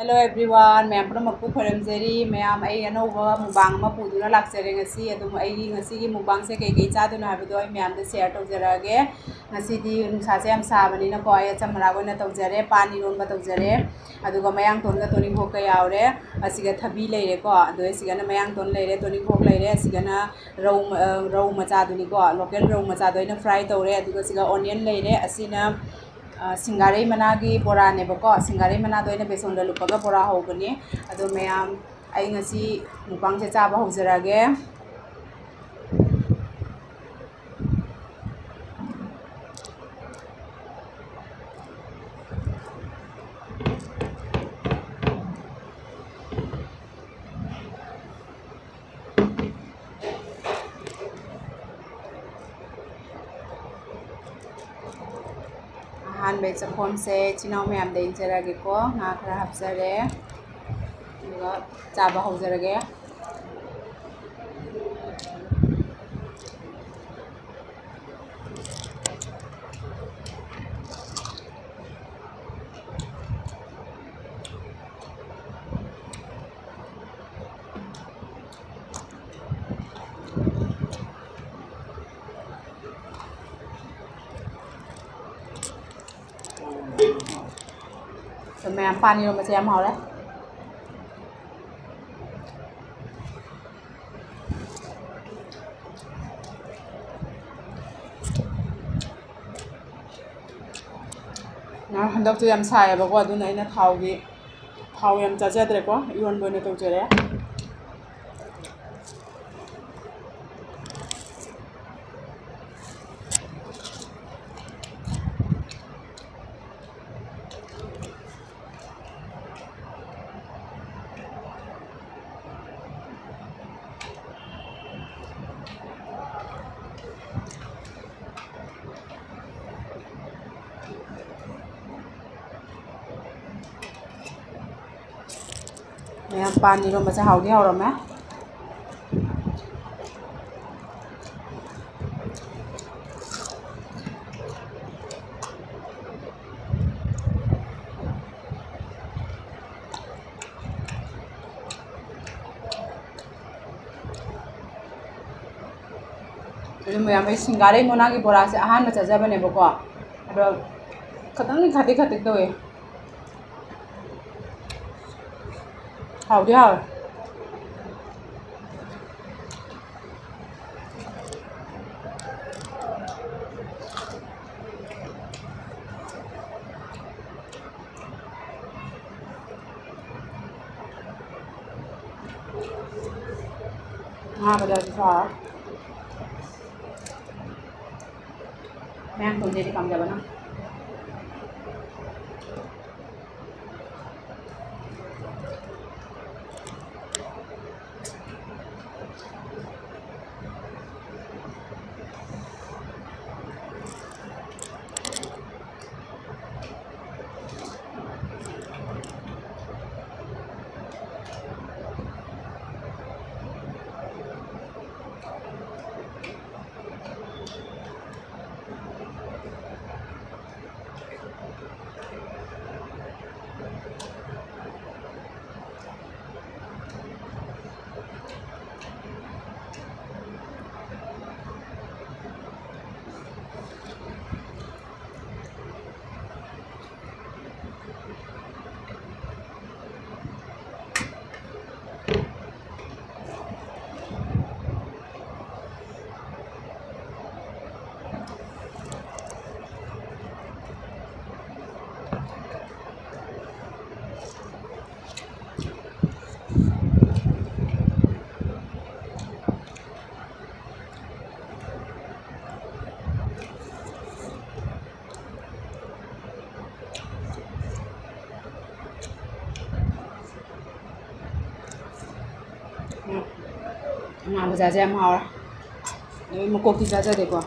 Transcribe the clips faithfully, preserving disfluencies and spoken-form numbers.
Hello everyone ma'am पुनमकू खरमजरी ma'am अनौब मुबांग पुदुना लाक्चरे की मुबांग से कई कई चादना मैम शेयर तौजरगे नसासे साबनीको अचमरा तौजरें पान इरोंब तौजरें मयांगतोन तोनींघोक यावरे थबी लेरेको मयांगतोन लेरे तोनींघोक लेरे रौ रौ मचादुनीको लोकल रौ मचादोइना फ्राई तौरे ओनियन लेरे सिंगारे मना की बोरा नेबको सिंगारे मना तो बेसन लुपग बोरा होगने मैम असी मुबांग से चाब हौजरगे अहम चखोम से चिनाव मैम इंजरगेको ना खरा हापजरे चाब हौजरगे मैम पानी रोम से हम हावड़ा हंदक हम साबको थाव की थाव यम चाजद्रेको इनबोने तौजर मैं पानी रोम से हाउदी हाउर मैं मैं सिंगारे मोना की बोरा से अहम चजबनेबको खतनी खाते खाते तो है हाउदी हाउ हाँ बजा मैं तुम दे काम जाबना हाँ बजाजे हम हावड़ा मको की जाजा देखो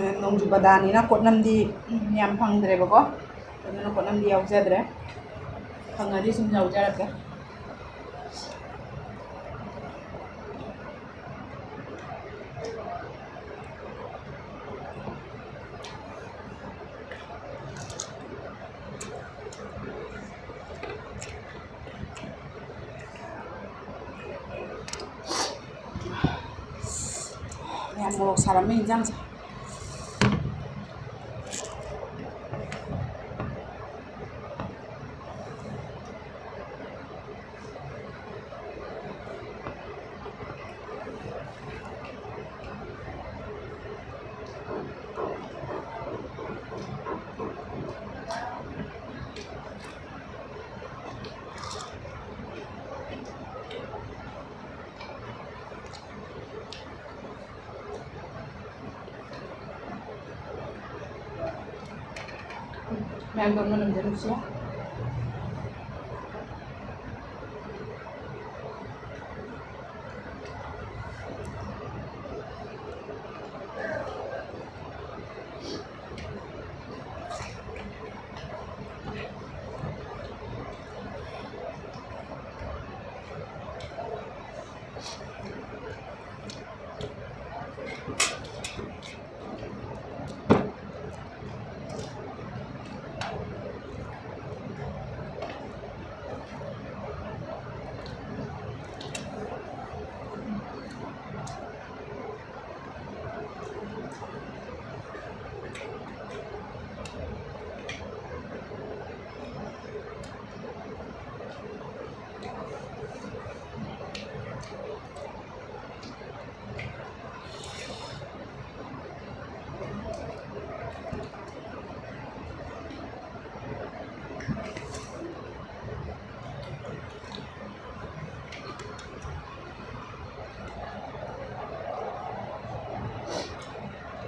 नौजुबदानी कोटनमदी यहां फंगद्रेबको कोटनमदी यावजद्रे फंगदी सुम यावजरके मोरक सारमें इंजाम मैम दोनों नंबर नुस्या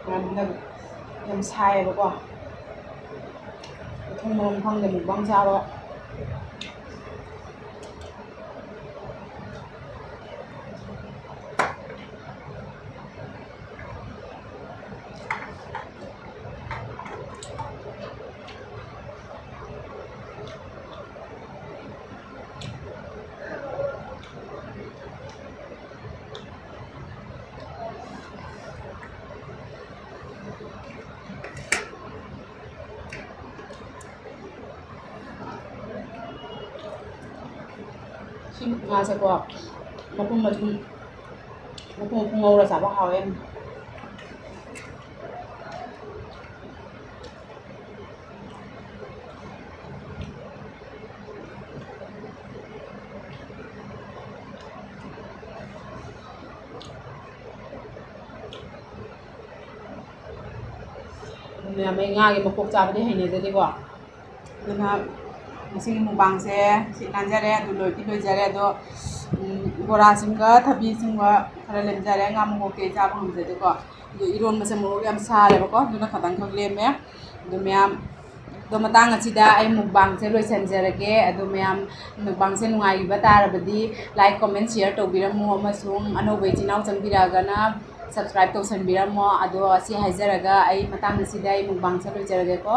ꯌꯥꯝ ꯁꯥꯏꯕꯀꯣ ꯊꯣꯡ ꯊꯣꯡꯗꯒꯤ ꯃꯨꯛꯕꯥꯡ ꯆꯥꯕ मासको मपुम मपुम मपुम मपुम और साबा हावे ने मैं गागे मकोक चाबदे हैने जदेको नना इसी मुबांग से लाजर लोटी लोजर बोरा थबी खर लेमजर मोके चाब हमजेको इरोम से मोरक सारेबको खतंग लेमे मैम मुबांग से लोसनजरगे मैम मुबांग से नुब तारबी लाइक कमेंट शेयर तौबीरमो अनौब इचिनाव चंबीरगना सब्सक्राइब तौसनबीरमो अदो असी हैजरगा मुबांग से लोजरगेको।